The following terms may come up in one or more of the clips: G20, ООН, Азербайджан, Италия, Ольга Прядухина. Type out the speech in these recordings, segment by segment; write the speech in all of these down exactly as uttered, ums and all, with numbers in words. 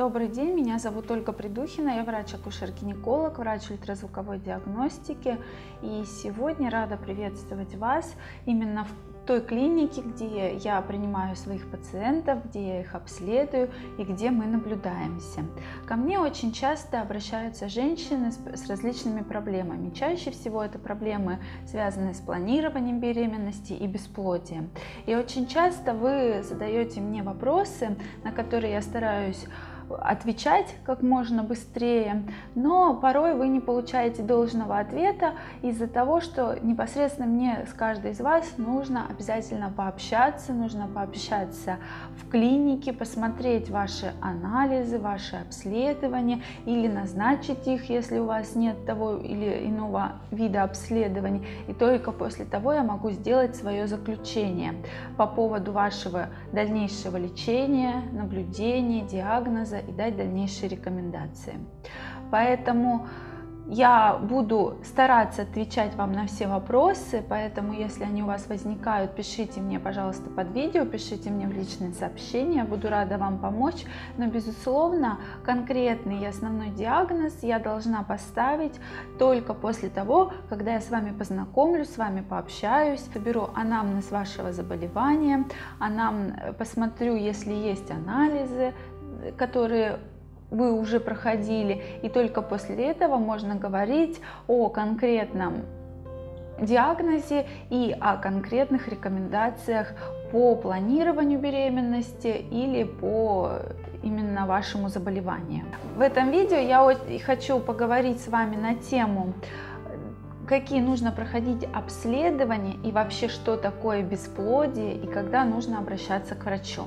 Добрый день, меня зовут Ольга Прядухина, я врач-акушер-гинеколог, врач ультразвуковой диагностики, и сегодня рада приветствовать вас именно в той клинике, где я принимаю своих пациентов, где я их обследую и где мы наблюдаемся. Ко мне очень часто обращаются женщины с различными проблемами. Чаще всего это проблемы, связанные с планированием беременности и бесплодием. И очень часто вы задаете мне вопросы, на которые я стараюсь отвечать как можно быстрее, но порой вы не получаете должного ответа из-за того, что непосредственно мне с каждой из вас нужно обязательно пообщаться, нужно пообщаться в клинике, посмотреть ваши анализы, ваши обследования или назначить их, если у вас нет того или иного вида обследований, и только после того я могу сделать свое заключение по поводу вашего дальнейшего лечения, наблюдения, диагноза и дать дальнейшие рекомендации. Поэтому я буду стараться отвечать вам на все вопросы, поэтому если они у вас возникают, пишите мне, пожалуйста, под видео, пишите мне в личные сообщения, я буду рада вам помочь. Но, безусловно, конкретный и основной диагноз я должна поставить только после того, когда я с вами познакомлюсь, с вами пообщаюсь, соберу анамнез вашего заболевания, анам... посмотрю, если есть анализы, которые вы уже проходили, и только после этого можно говорить о конкретном диагнозе и о конкретных рекомендациях по планированию беременности или по именно вашему заболеванию. В этом видео я хочу поговорить с вами на тему, какие нужно проходить обследования и вообще что такое бесплодие и когда нужно обращаться к врачу.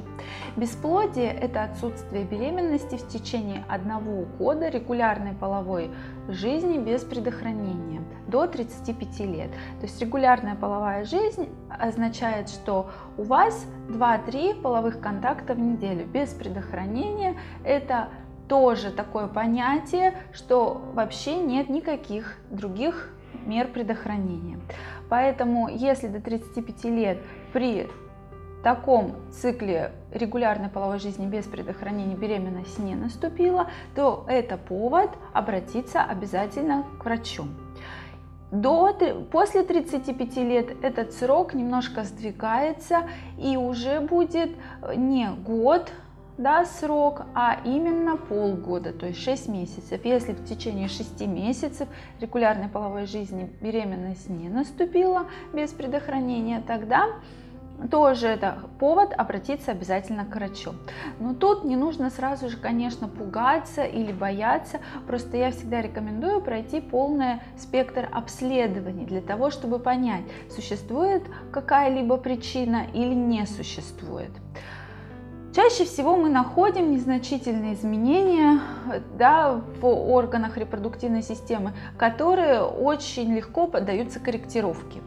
Бесплодие – это отсутствие беременности в течение одного года регулярной половой жизни без предохранения до тридцати пяти лет. То есть регулярная половая жизнь означает, что у вас два-три половых контакта в неделю. Без предохранения – это тоже такое понятие, что вообще нет никаких других мер предохранения. Поэтому если до тридцати пяти лет при таком цикле регулярной половой жизни без предохранения беременность не наступила, то это повод обратиться обязательно к врачу. До, после тридцати пяти лет этот срок немножко сдвигается и уже будет не год, да, срок, а именно полгода, то есть шесть месяцев. Если в течение шести месяцев регулярной половой жизни беременность не наступила без предохранения, тогда тоже это повод обратиться обязательно к врачу. Но тут не нужно сразу же, конечно, пугаться или бояться, просто я всегда рекомендую пройти полный спектр обследований для того, чтобы понять, существует какая-либо причина или не существует. Чаще всего мы находим незначительные изменения, да, в органах репродуктивной системы, которые очень легко поддаются корректировке.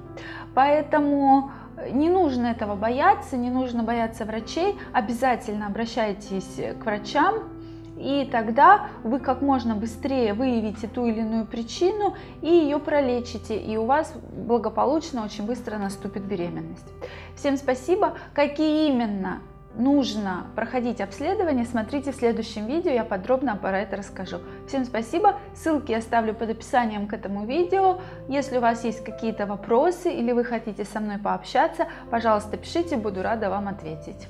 Поэтому не нужно этого бояться, не нужно бояться врачей, обязательно обращайтесь к врачам, и тогда вы как можно быстрее выявите ту или иную причину и ее пролечите, и у вас благополучно очень быстро наступит беременность. Всем спасибо. Какие именно нужно проходить обследование, смотрите в следующем видео, я подробно про это расскажу. Всем спасибо, ссылки я оставлю под описанием к этому видео. Если у вас есть какие-то вопросы или вы хотите со мной пообщаться, пожалуйста, пишите, буду рада вам ответить.